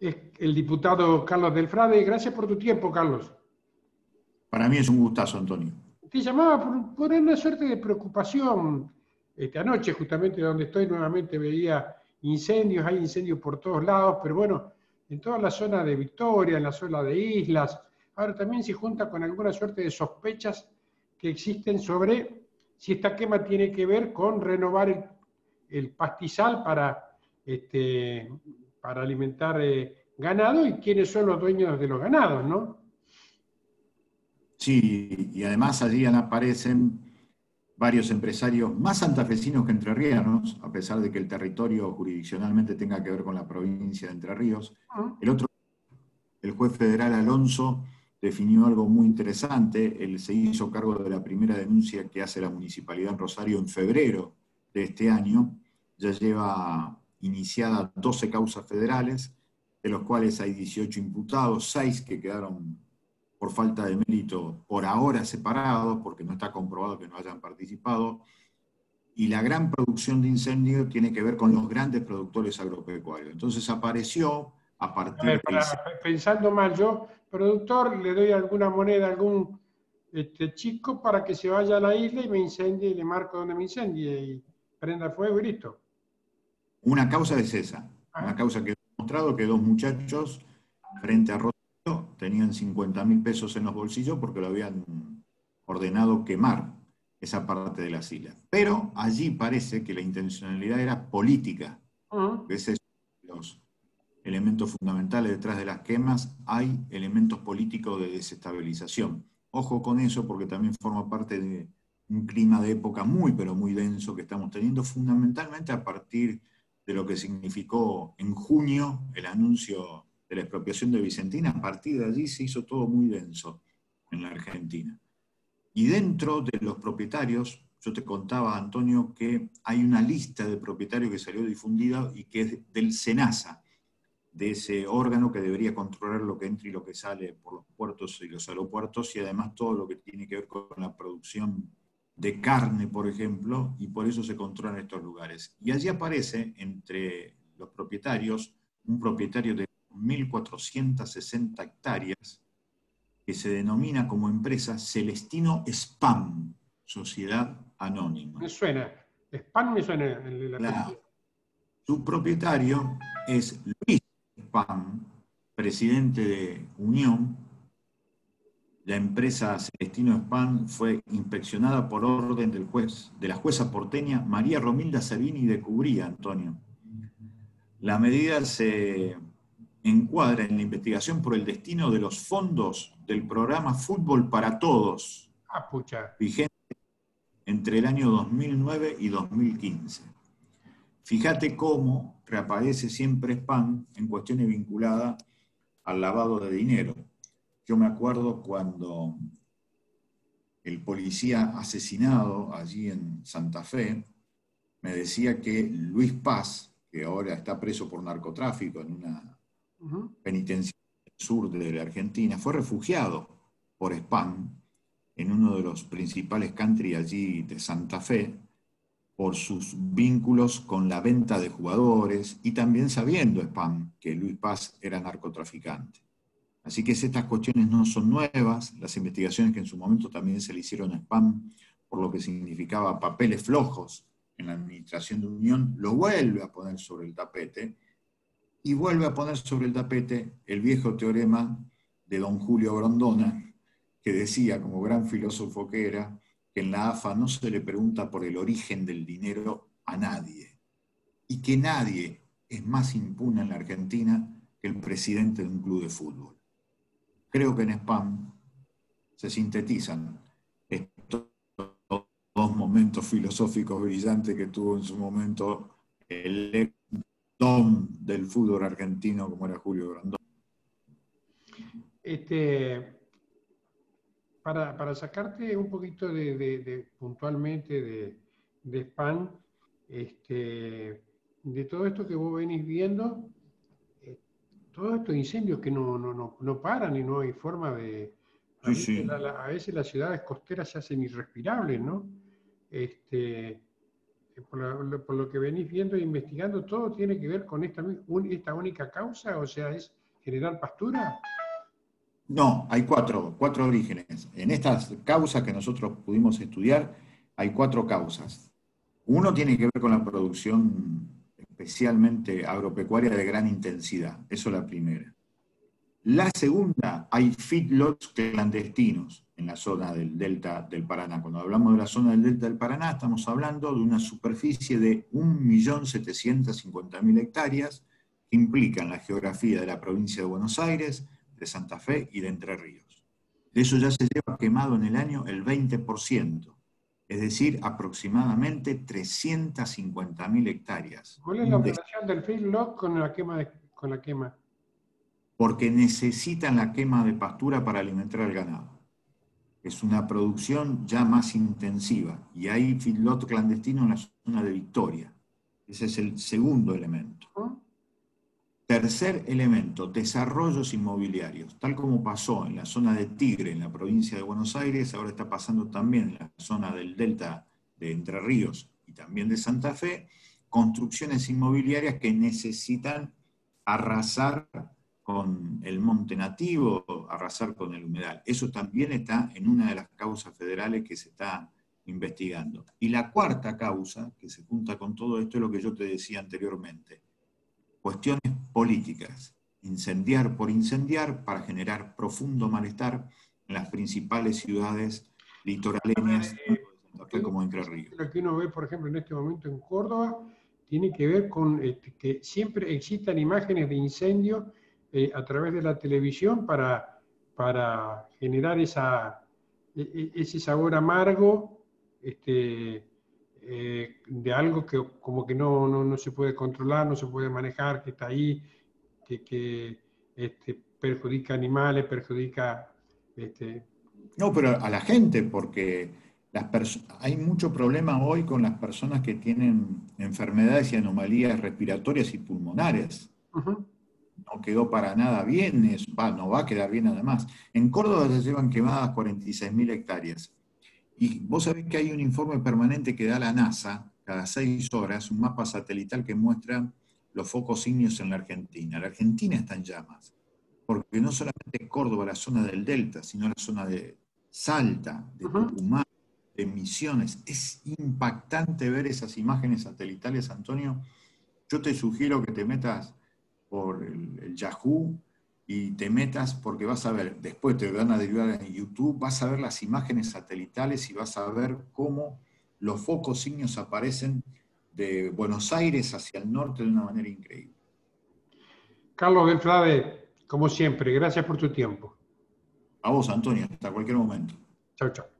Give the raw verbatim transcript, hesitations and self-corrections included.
el diputado Carlos Del Frade. Gracias por tu tiempo, Carlos. Para mí es un gustazo, Antonio. Te llamaba por, por una suerte de preocupación. Esta noche, justamente donde estoy, nuevamente veía incendios, hay incendios por todos lados, pero bueno, en toda la zona de Victoria, en la zona de Islas, ahora también se junta con alguna suerte de sospechas que existen sobre si esta quema tiene que ver con renovar el, el pastizal para, este, para alimentar eh, ganado y quiénes son los dueños de los ganados, ¿no? Sí, y además allí aparecen varios empresarios más santafesinos que entrerrianos, a pesar de que el territorio jurisdiccionalmente tenga que ver con la provincia de Entre Ríos. El otro, el juez federal Alonso, definió algo muy interesante. Él se hizo cargo de la primera denuncia que hace la Municipalidad en Rosario en febrero de este año. Ya lleva iniciadas doce causas federales, de los cuales hay dieciocho imputados, seis que quedaron por falta de mérito, por ahora separados, porque no está comprobado que no hayan participado, y la gran producción de incendio tiene que ver con los grandes productores agropecuarios. Entonces apareció a partir a ver, para, de... Pensando mal yo, productor, le doy alguna moneda a algún este, chico para que se vaya a la isla y me incendie, y le marco donde me incendie, y prenda fuego y listo. Una causa es esa. Ah. Una causa que he demostrado que dos muchachos frente a Rosario tenían cincuenta mil pesos en los bolsillos porque lo habían ordenado quemar esa parte de las islas. Pero allí parece que la intencionalidad era política. Uh-huh. Ese es uno de los elementos fundamentales detrás de las quemas. Hay elementos políticos de desestabilización. Ojo con eso porque también forma parte de un clima de época muy, pero muy denso que estamos teniendo, fundamentalmente a partir de lo que significó en junio el anuncio de la expropiación de Vicentina. A partir de allí se hizo todo muy denso en la Argentina. Y dentro de los propietarios, yo te contaba, Antonio, que hay una lista de propietarios que salió difundida y que es del SENASA, de ese órgano que debería controlar lo que entra y lo que sale por los puertos y los aeropuertos, y además todo lo que tiene que ver con la producción de carne, por ejemplo, y por eso se controlan estos lugares. Y allí aparece, entre los propietarios, un propietario de mil cuatrocientas sesenta hectáreas, que se denomina como empresa Celestino Spahn, Sociedad Anónima. Me suena, Spahn me suena. En la la, su propietario es Luis Spahn, presidente de Unión. La empresa Celestino Spahn fue inspeccionada por orden del juez, de la jueza porteña María Romilda Sabini de Cubría, Antonio. La medida se encuadra en la investigación por el destino de los fondos del programa Fútbol para Todos, ah, pucha, vigente entre el año dos mil nueve y dos mil quince. Fíjate cómo reaparece siempre Spahn en cuestiones vinculadas al lavado de dinero. Yo me acuerdo cuando el policía asesinado allí en Santa Fe me decía que Luis Paz, que ahora está preso por narcotráfico en una penitenciario del sur de la Argentina, fue refugiado por Spahn en uno de los principales country allí de Santa Fe por sus vínculos con la venta de jugadores y también sabiendo Spahn que Luis Paz era narcotraficante. Así que estas cuestiones no son nuevas, las investigaciones que en su momento también se le hicieron a Spahn por lo que significaba papeles flojos en la administración de Unión, lo vuelve a poner sobre el tapete. Y vuelve a poner sobre el tapete el viejo teorema de don Julio Grondona, que decía, como gran filósofo que era, que en la A F A no se le pregunta por el origen del dinero a nadie, y que nadie es más impune en la Argentina que el presidente de un club de fútbol. Creo que en Spahn se sintetizan estos dos momentos filosóficos brillantes que tuvo en su momento el don del fútbol argentino como era Julio Grondona. Este, para, para sacarte un poquito de, de, de puntualmente de, de Spahn, este, de todo esto que vos venís viendo, eh, todos estos incendios que no, no, no, no paran y no hay forma de... A, sí, veces, sí. La, a veces las ciudades costeras se hacen irrespirables, ¿no? Este, por, la, por lo que venís viendo e investigando, todo tiene que ver con esta, un, esta única causa, o sea, ¿es generar pastura? No, hay cuatro, cuatro orígenes. En estas causas que nosotros pudimos estudiar, hay cuatro causas. Uno tiene que ver con la producción especialmente agropecuaria de gran intensidad, eso es la primera. La segunda, hay feedlots clandestinos en la zona del delta del Paraná. Cuando hablamos de la zona del delta del Paraná, estamos hablando de una superficie de un millón setecientas cincuenta mil hectáreas, que implican la geografía de la provincia de Buenos Aires, de Santa Fe y de Entre Ríos. De eso ya se lleva quemado en el año el veinte por ciento, es decir, aproximadamente trescientas cincuenta mil hectáreas. ¿Cuál es la relación del feedlot con la quema? De, con la quema? Porque necesitan la quema de pastura para alimentar al ganado. Es una producción ya más intensiva, y hay feedlot clandestino en la zona de Victoria. Ese es el segundo elemento. Tercer elemento, desarrollos inmobiliarios. Tal como pasó en la zona de Tigre, en la provincia de Buenos Aires, ahora está pasando también en la zona del delta de Entre Ríos y también de Santa Fe, construcciones inmobiliarias que necesitan arrasar con el monte nativo, arrasar con el humedal. Eso también está en una de las causas federales que se está investigando. Y la cuarta causa, que se junta con todo esto, es lo que yo te decía anteriormente. Cuestiones políticas. Incendiar por incendiar para generar profundo malestar en las principales ciudades litoraleñas, como Entre Ríos. Lo que uno ve, por ejemplo, en este momento en Córdoba, tiene que ver con este, que siempre existan imágenes de incendios Eh, a través de la televisión para, para generar esa, ese sabor amargo este, eh, de algo que como que no, no, no se puede controlar, no se puede manejar, que está ahí, que, que este, perjudica animales, perjudica... Este. No, pero a la gente, porque las hay mucho problema hoy con las personas que tienen enfermedades y anomalías respiratorias y pulmonares. Uh-huh. No quedó para nada bien, es, va, no va a quedar bien además. En Córdoba se llevan quemadas cuarenta y seis mil hectáreas. Y vos sabés que hay un informe permanente que da la NASA, cada seis horas, un mapa satelital que muestra los focos ígneos en la Argentina. La Argentina está en llamas, porque no solamente Córdoba, la zona del delta, sino la zona de Salta, de Tucumán, de Misiones. Es impactante ver esas imágenes satelitales, Antonio. Yo te sugiero que te metas por el, el Yahoo, y te metas porque vas a ver, después te van a derivar en YouTube, vas a ver las imágenes satelitales y vas a ver cómo los focos ígneos aparecen de Buenos Aires hacia el norte de una manera increíble. Carlos Del Frade, como siempre, gracias por tu tiempo. A vos, Antonio, hasta cualquier momento. Chau, chau.